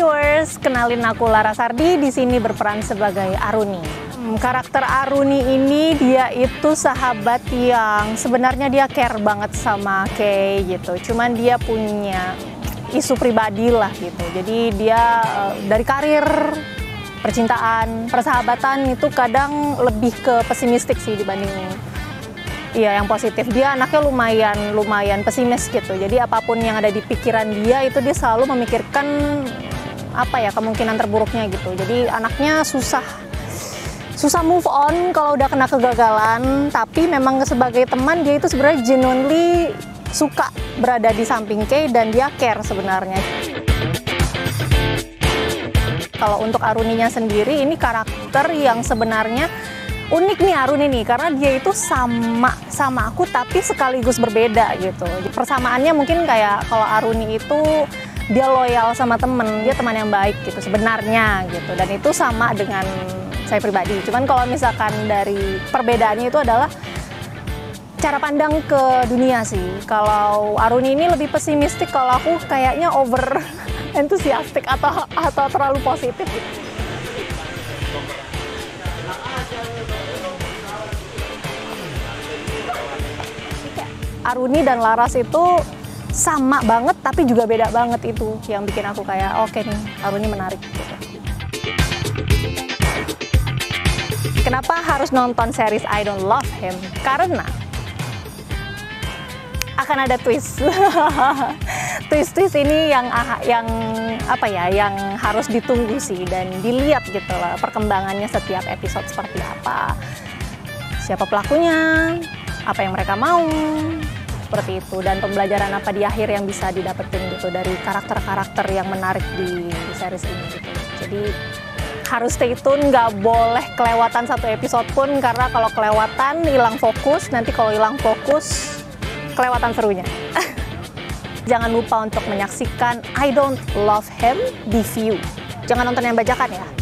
viewers, kenalin aku Laras Sardi, di sini berperan sebagai Aruni. Karakter Aruni ini dia itu sahabat yang sebenarnya dia care banget sama Kay gitu. Cuman dia punya isu pribadi lah gitu. Jadi dia dari karir, percintaan, persahabatan itu kadang lebih ke pesimistik sih dibandingin. Iya, yang positif. Dia anaknya lumayan pesimis gitu. Jadi apapun yang ada di pikiran dia itu dia selalu memikirkan apa ya kemungkinan terburuknya gitu. Jadi anaknya susah move on kalau udah kena kegagalan. Tapi memang sebagai teman dia itu sebenarnya genuinely suka berada di samping Kay dan dia care sebenarnya. Kalau untuk Aruninya sendiri ini karakter yang sebenarnya unik nih Aruni nih, karena dia itu sama aku tapi sekaligus berbeda gitu. Persamaannya mungkin kayak kalau Aruni itu dia loyal sama temen, dia teman yang baik gitu sebenarnya gitu. Dan itu sama dengan saya pribadi. Cuman kalau misalkan dari perbedaannya itu adalah cara pandang ke dunia sih. Kalau Aruni ini lebih pesimistik, kalau aku kayaknya over entusiastik atau terlalu positif gitu. Aruni dan Laras itu sama banget tapi juga beda banget, itu yang bikin aku kayak oke nih Aruni menarik gitu. Kenapa harus nonton series I Don't Love Him? Karena akan ada twist. Twist-twist ini yang harus ditunggu sih dan dilihat gitu lah perkembangannya setiap episode seperti apa. Siapa pelakunya? Apa yang mereka mau, seperti itu, dan pembelajaran apa di akhir yang bisa didapetin gitu dari karakter-karakter yang menarik di series ini gitu. Jadi harus stay tune, nggak boleh kelewatan satu episode pun, karena kalau kelewatan hilang fokus, nanti kalau hilang fokus kelewatan serunya. Jangan lupa untuk menyaksikan I Don't Love Him di Viu. Jangan nonton yang bajakan ya.